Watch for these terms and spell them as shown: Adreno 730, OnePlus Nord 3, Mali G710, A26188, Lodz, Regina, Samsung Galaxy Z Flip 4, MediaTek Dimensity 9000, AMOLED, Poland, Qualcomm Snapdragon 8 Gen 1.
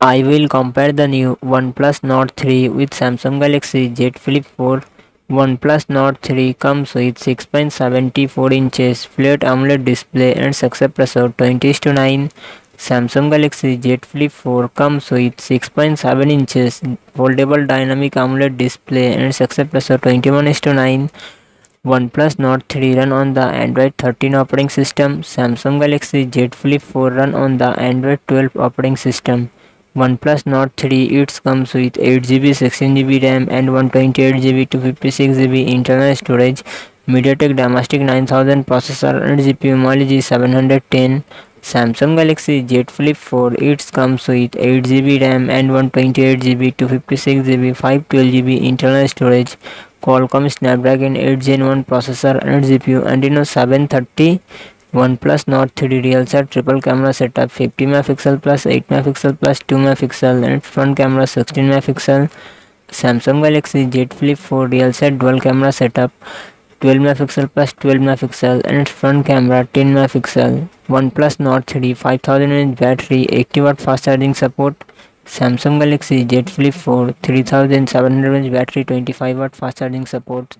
I will compare the new OnePlus Nord 3 with Samsung Galaxy Z Flip 4. OnePlus Nord 3 comes with 6.74 inches flat AMOLED display and success ratio 20:9. Samsung Galaxy Z Flip 4 comes with 6.7 inches foldable dynamic AMOLED display and success ratio 21:9. OnePlus Nord 3 run on the Android 13 operating system. Samsung Galaxy Z Flip 4 run on the Android 12 operating system. OnePlus Nord 3 it comes with 8GB, 16GB RAM and 128GB, 256GB internal storage, MediaTek Dimensity 9000 processor and GPU Mali G710. Samsung Galaxy Z Flip 4 it comes with 8GB RAM and 128GB, 256GB, 512GB internal storage, Qualcomm Snapdragon 8 Gen 1 processor and GPU Adreno 730. OnePlus Nord 3 real set triple camera setup 50MP plus 8MP plus 2MP and front camera 16MP. Samsung Galaxy Z Flip 4 real set dual camera setup 12MP plus 12MP and front camera 10MP. OnePlus Nord 3 5000mAh battery, 80W fast charging support. Samsung Galaxy Z Flip 4 3700mAh battery, 25W fast charging support.